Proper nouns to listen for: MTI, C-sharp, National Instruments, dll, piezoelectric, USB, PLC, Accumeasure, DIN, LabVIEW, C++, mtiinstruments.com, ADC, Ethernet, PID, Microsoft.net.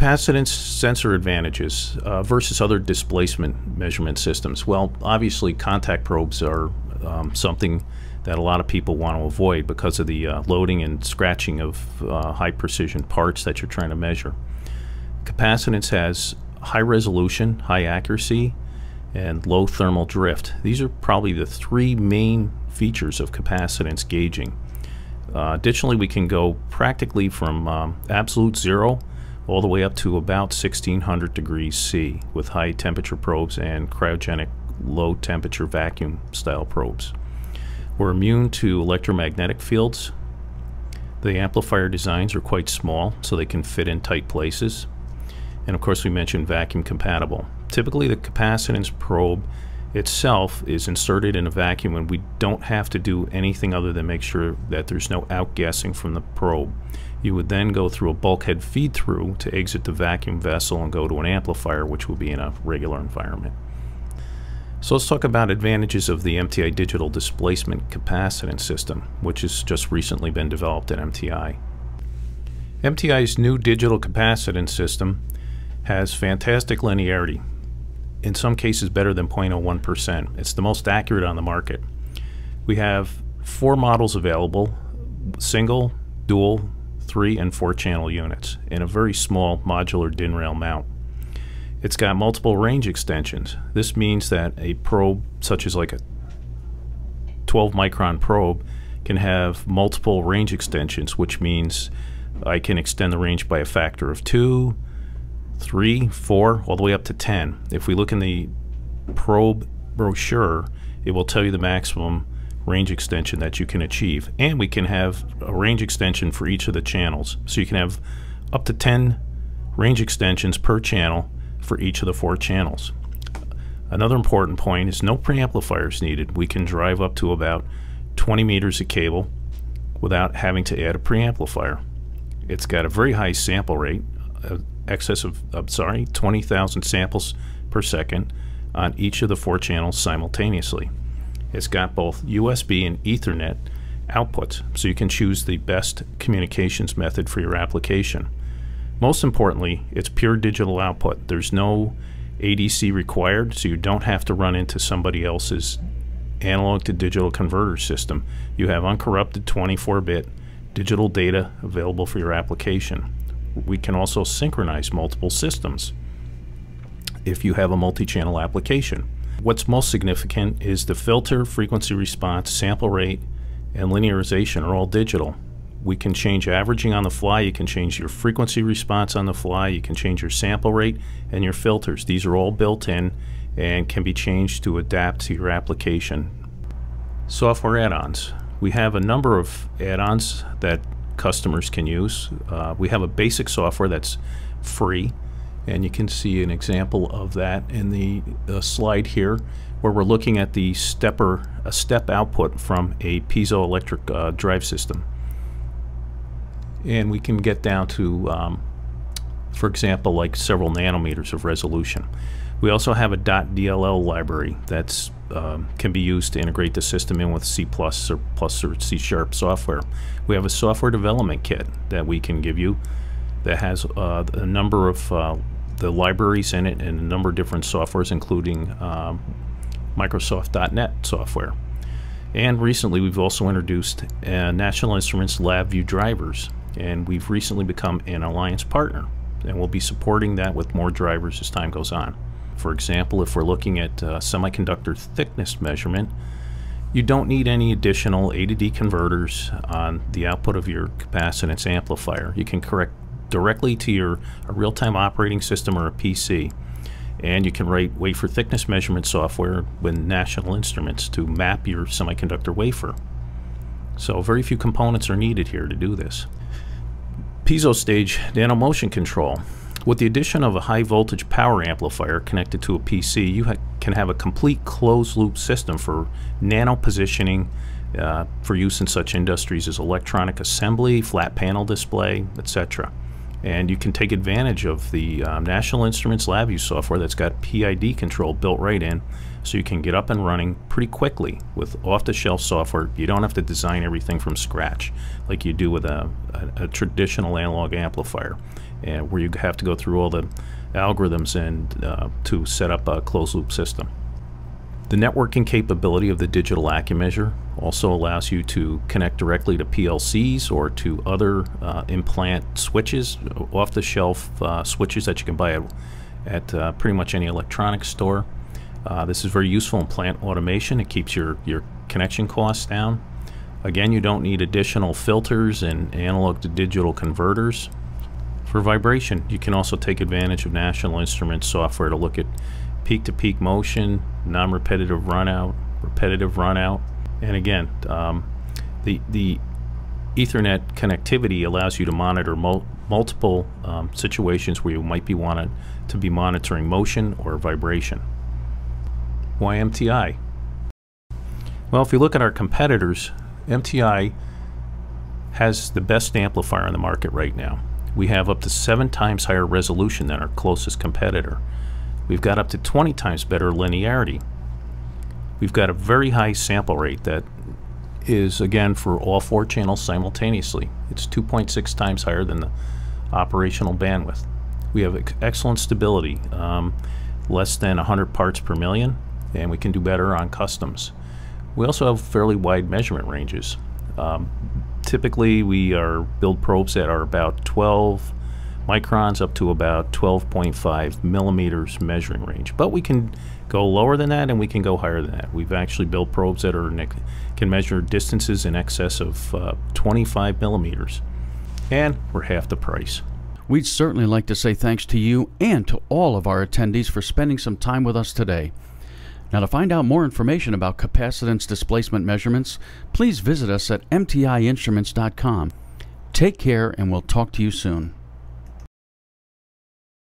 Capacitance sensor advantages versus other displacement measurement systems. Well, obviously contact probes are something that a lot of people want to avoid because of the loading and scratching of high precision parts that you're trying to measure. Capacitance has high resolution, high accuracy, and low thermal drift. These are probably the three main features of capacitance gauging. Additionally, we can go practically from absolute zero all the way up to about 1600 degrees C with high temperature probes and cryogenic low temperature vacuum style probes. We're immune to electromagnetic fields. The amplifier designs are quite small, so they can fit in tight places. And of course, we mentioned vacuum compatible. Typically, the capacitance probe itself is inserted in a vacuum, and we don't have to do anything other than make sure that there's no outgassing from the probe. You would then go through a bulkhead feed-through to exit the vacuum vessel and go to an amplifier, which will be in a regular environment. So let's talk about advantages of the MTI digital displacement capacitance system, which has just recently been developed at MTI. MTI's new digital capacitance system has fantastic linearity, in some cases better than 0.01%. It's the most accurate on the market. We have four models available: single, dual, 3 and 4 channel units, and a very small modular DIN rail mount. It's got multiple range extensions. This means that a probe such as like a 12 micron probe can have multiple range extensions, which means I can extend the range by a factor of 2, 3, 4, all the way up to 10. If we look in the probe brochure, it will tell you the maximum range extension that you can achieve, and we can have a range extension for each of the channels, so you can have up to 10 range extensions per channel for each of the 4 channels. Another important point is no preamplifiers needed. We can drive up to about 20 meters of cable without having to add a preamplifier. It's got a very high sample rate, excess of 20,000 samples per second on each of the 4 channels simultaneously. It's got both USB and Ethernet outputs, so you can choose the best communications method for your application. Most importantly, it's pure digital output. There's no ADC required, so you don't have to run into somebody else's analog to digital converter system. You have uncorrupted 24-bit digital data available for your application. We can also synchronize multiple systems if you have a multi-channel application. What's most significant is the filter, frequency response, sample rate, and linearization are all digital. We can change averaging on the fly, you can change your frequency response on the fly, you can change your sample rate and your filters. These are all built in and can be changed to adapt to your application. Software add-ons. We have a number of add-ons that customers can use. We have a basic software that's free, and you can see an example of that in the slide here, where we're looking at the step output from a piezoelectric drive system. And we can get down to, for example, like several nanometers of resolution. We also have a .dll library that can be used to integrate the system in with C++ or C-sharp software. We have a software development kit that we can give you that has a number of the libraries in it and a number of different softwares, including Microsoft.net software. And recently we've also introduced National Instruments LabVIEW drivers, and we've recently become an alliance partner, and we'll be supporting that with more drivers as time goes on. For example, if we're looking at semiconductor thickness measurement, you don't need any additional A to D converters on the output of your capacitance amplifier. You can correct directly to a real-time operating system or a PC, and you can write wafer thickness measurement software with National Instruments to map your semiconductor wafer. So very few components are needed here to do this. Piezo stage nano motion control. With the addition of a high voltage power amplifier connected to a PC, you can have a complete closed loop system for nano positioning for use in such industries as electronic assembly, flat panel display, etc. And you can take advantage of the National Instruments LabVIEW software that's got PID control built right in, so you can get up and running pretty quickly with off-the-shelf software. You don't have to design everything from scratch like you do with a traditional analog amplifier. and where you have to go through all the algorithms and to set up a closed loop system. The networking capability of the digital Accumeasure also allows you to connect directly to PLCs or to other implant switches, off-the-shelf switches that you can buy at pretty much any electronics store. This is very useful in plant automation. It keeps your connection costs down. Again, you don't need additional filters and analog to digital converters. For vibration, you can also take advantage of National Instruments software to look at peak-to-peak motion, non-repetitive runout, repetitive runout, and again, the Ethernet connectivity allows you to monitor multiple situations where you might be wanted to be monitoring motion or vibration. Why MTI? Well, if you look at our competitors, MTI has the best amplifier on the market right now. We have up to 7 times higher resolution than our closest competitor. We've got up to 20 times better linearity. We've got a very high sample rate that is, again, for all 4 channels simultaneously. It's 2.6 times higher than the operational bandwidth. We have excellent stability, less than 100 parts per million, and we can do better on customs. We also have fairly wide measurement ranges. Typically, we build probes that are about 12 microns up to about 12.5 millimeters measuring range, but we can go lower than that and we can go higher than that. We've actually built probes that can measure distances in excess of 25 millimeters, and we're half the price. We'd certainly like to say thanks to you and to all of our attendees for spending some time with us today. Now, to find out more information about capacitance displacement measurements, please visit us at mtiinstruments.com. Take care, and we'll talk to you soon.